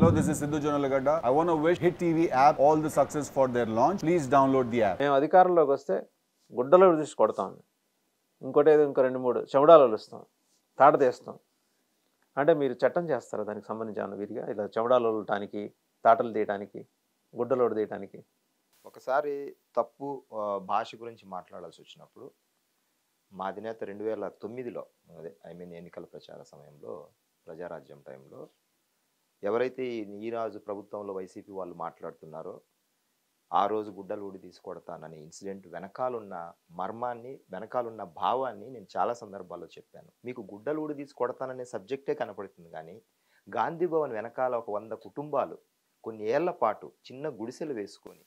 Hello, this is Siddhujanalagadda. I want to wish Hit TV app all the success for their launch. Please download the app. I am adhikaralloki vaste Guddaludisi kodtaanu. Inkote inko rendu moodu chavadalu listam. Taadu chestam. Ante meeru chattam chestara daniki sambandhinchana viriga ila chavadalu ullataniki taatalu deyataniki guddalodu deyataniki ఒకసారి తప్పు భాష గురించి మాట్లాడాల్సి వచ్చినప్పుడు మా అధినేత 2009లో అదే ఎన్నికల ప్రచార సమయంలో ప్రజారాజ్యం టైంలో ఎవరైతే ఈ రాజు ప్రభుత్వంలో వైసీపీ వాళ్ళు మాట్లాడుతున్నారో ఆ రోజు గుడ్డలూడి తీసుకొడతానని ఇన్సిడెంట్ వెనకాలన్న మర్మాన్ని వెనకాలన్న భావాన్ని నేను చాలా సందర్భాల్లో చెప్పాను మీకు గుడ్డలూడి తీసుకొడతాననే సబ్జెక్టే కనబడుతుంది కానీ గాంధీ భవన్ వెనకాల ఒక 100 కుటుంబాలు కొన్ని ఏళ్ల పాటు చిన్న గుడిసెలు వేసుకొని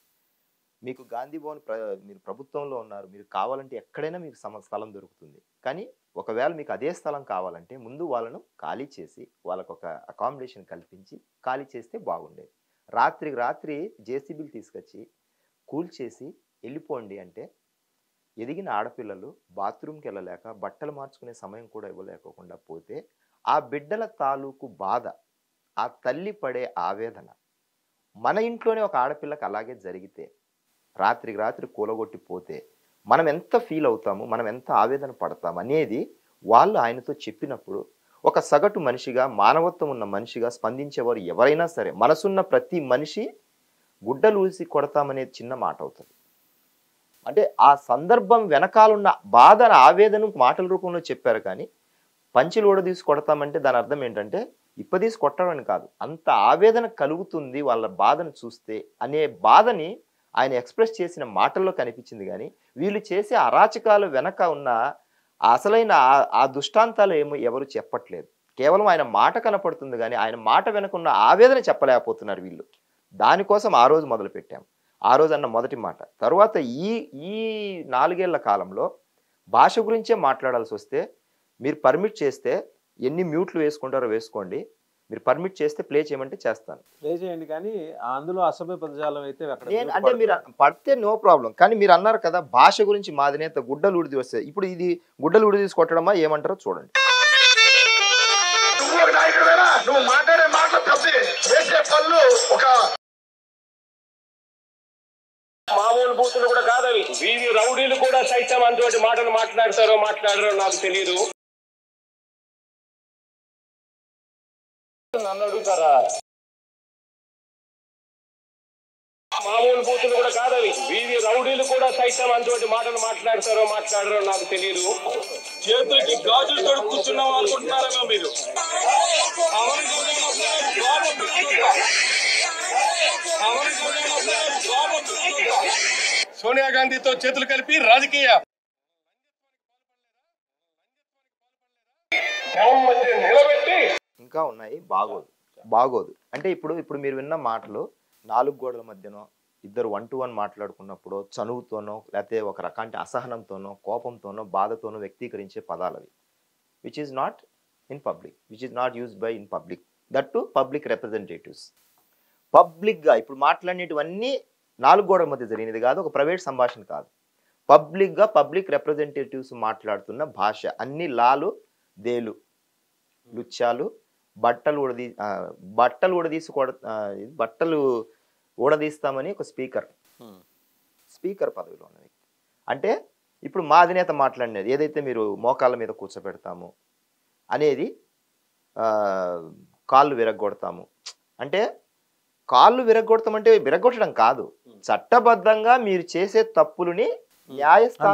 మీకు గాంధీ భవన్ మీరు ప్రభుత్వంలో ఉన్నారు మీరు కావాలంటే ఎక్కడైనా మీకు స్థలం దొరుకుతుంది కానీ ఒకవేళ మీకు అదే స్థలం కావాలంటే ముందు వాళ్ళను ఖాళీ చేసి వాళ్ళకు ఒక అకామిడేషన్ కల్పించి ఖాళీ చేస్తే బాగుండేది రాత్రికి రాత్రి జేసీబీలు తీసుకొచ్చి కూల్చేసి వెళ్ళిపోండి అంటే ఎదిగిన ఆడపిల్లలు బాత్రూమ్కి వెళ్ళలేక బట్టలు మార్చుకునే సమయం కూడా ఇవ్వలేకుండా పోతే ఆ బిడ్డల తాలూకు బాధ ఆ తల్లి పడే ఆవేదన మన ఇంట్లోనే ఒక ఆడపిల్లకి అలాగే జరిగితే రాత్రికి రాత్రి కూలగొట్టిపోతే మనం ఎంత ఫీల్ అవుతాము మనం ఎంత ఆవేదన పడతాం అనేది వాళ్ళు ఆయనతో చెప్పినప్పుడు ఒక సగటు మనిషిగా మానవత్వం ఉన్న మనిషిగా స్పందించేవారు ఎవరైనా సరే మనసున్న ప్రతి మనిషి గుడ్డలూసి కొడతామనేది చిన్న మాట అవుతుంది అంటే ఆ సందర్భం వెనకాలన్న బాధన ఆవేదన మాటల రూపంలో చెప్పారు కానీ పంచిలు ఊడదీసి కొడతామంటే దాని అర్థం ఏంటంటే ఇప్పదీసి కొట్టడం అని కాదు అంత ఆవేదన కలుగుతుంది వాళ్ళ బాధను చూస్తే అనే బాధని ఆయన ఎక్స్ప్రెస్ చేసిన మాటల్లో కనిపించింది కానీ వీళ్ళు చేసే అరాచకాలు వెనక ఉన్న అసలైన ఆ దుష్టాంతాలు ఏమో ఎవరు చెప్పట్లేదు కేవలం ఆయన మాట కనపడుతుంది కానీ ఆయన మాట వెనక ఉన్న ఆవేదన చెప్పలేకపోతున్నారు వీళ్ళు దానికోసం ఆ రోజు మొదలుపెట్టాం ఆ రోజు అన్న మొదటి మాట తర్వాత ఈ 4 ఏళ్ల కాలంలో భాష గురించే మాట్లాడాల్సి వస్తే మీరు పర్మిట్ చేస్తే ఎన్ని మ్యూట్లు వేసుకుంటారో వేసుకోండి మీరు పర్మిట్ చేస్తే ప్లే చేయమంటే చేస్తాను ప్లే చేయండి కానీ అందులో అసభ్య పదజాలం అయితే అంటే మీరు పడితే నో ప్రాబ్లం కానీ మీరు అన్నారు కదా భాష గురించి మా అధినేత గుడ్డలూడిది వస్తే ఇప్పుడు ఇది గుడ్డలూడిది కొట్టడమా ఏమంటారో చూడండి మామూలు బూతులు కూడా కాదవి వీరి రౌడీలు కూడా సైతం అందుబాటు మాటలు మాట్లాడతారో మాట్లాడరో నాకు తెలియదు నన్ను అడుగుతారా మామూలు బూతులు కూడా కాదవి వీరి రౌడీలు కూడా సైతం అందుబాటు మాటలు మాట్లాడతారో మాట్లాడరో నాకు తెలియదు చేతులకి గాజులు తోడు కూర్చున్నాం అనుకుంటున్నారా మీరు సోనియా గాంధీతో చేతులు కలిపి రాజకీయ నిలబెట్టి ఇంకా ఉన్నాయి బాగోదు అంటే ఇప్పుడు మీరు విన్న మాటలు 4 గోడల మధ్యనో ఇద్దరు 1-to-1 మాట్లాడుకున్నప్పుడు చనువుతోనో లేకపోతే ఒక రకంటి అసహనంతోనో కోపంతోనో బాధతోనో వ్యక్తీకరించే పదాలు అవి which is not used by in public that to public representatives పబ్లిక్గా ఇప్పుడు మాట్లాడినటువన్నీ 4 గోడల మధ్య జరిగినది కాదు ఒక ప్రైవేట్ సంభాషణ కాదు పబ్లిక్గా పబ్లిక్ రిప్రజెంటేటివ్స్ మాట్లాడుతున్న భాష అన్ని లాలు దేలు లుచ్చాలు బట్టలు ఊడదీస్తామని ఒక స్పీకర్ పదవిలో ఉన్న వ్యక్తి అంటే ఇప్పుడు మా అధినేత మాట్లాడినది ఏదైతే మీరు మోకాళ్ళ మీద కూర్చోబెడతాము అనేది కాళ్ళు విరగొడతాము అంటే కాళ్ళు విరగొడతామంటే విరగొట్టడం కాదు చట్టబద్ధంగా మీరు చేసే తప్పులని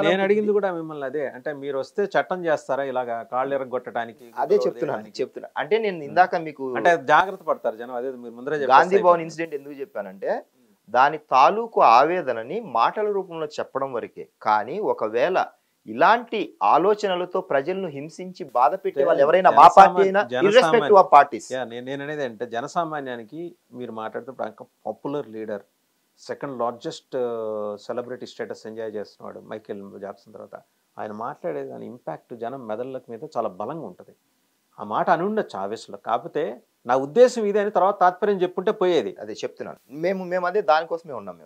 నేను అడిగింది కూడా మిమ్మల్ని అదే అంటే మీరు వస్తే చట్టం చేస్తారా ఇలాగా కాళ్ళు ఎరగొట్టడానికి అదే చెప్తున్నా అంటే నేను ఇందాక మీకు అంటే జాగ్రత్త పడతారు జనం అదే మీరు ముందరే గాంధీ భవన్ ఇన్సిడెంట్ ఎందుకు చెప్పానంటే దాని తాలూకు ఆవేదనని మాటల రూపంలో చెప్పడం వరకే కానీ ఒకవేళ ఇలాంటి ఆలోచనలతో ప్రజలను హింసించి బాధ పెట్టే వాళ్ళు ఎవరైనా మా పార్టీ అయినా ఇర్రెస్పెక్టివ్ ఆఫ్ పార్టీస్ నేననేది అంటే జనసామాన్యానికి మీరు మాట్లాడితే popular leader second largest celebrity status enjoy చేస్తున్నాడు మైకేల్ జాక్సన్ తర్వాత ఆయన మాట్లాడే దాని ఇంపాక్ట్ జనం మెదళ్ళ మీద చాలా బలంగా ఉంటుంది ఆ మాట అని ఉండొచ్చు ఆవేశంలో కాకపోతే నా ఉద్దేశం ఇదే అని తర్వాత తాత్పర్యం చెప్పుంటే పోయేది అదే చెప్తున్నాను మేము అదే దానికోసమే ఉన్నాం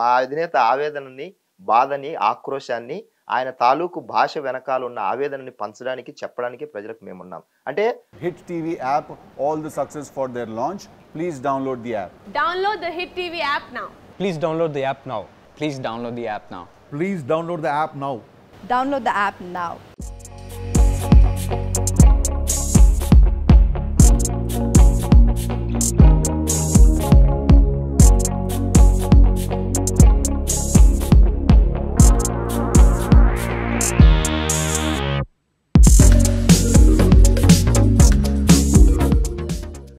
మా అధినేత ఆవేదనని బాధని ఆక్రోశాన్ని ఆయన తాలూకు భాష వెనకాల ఉన్న ఆవేదనని పంచడానికి చెప్పడానికి ప్రజలకు మేమున్నాం అంటే hit TV app all the success for their launch Please download the app. Download the Hit TV app now. Please download the app now. Please download the app now. Please download the app now. Download the app now.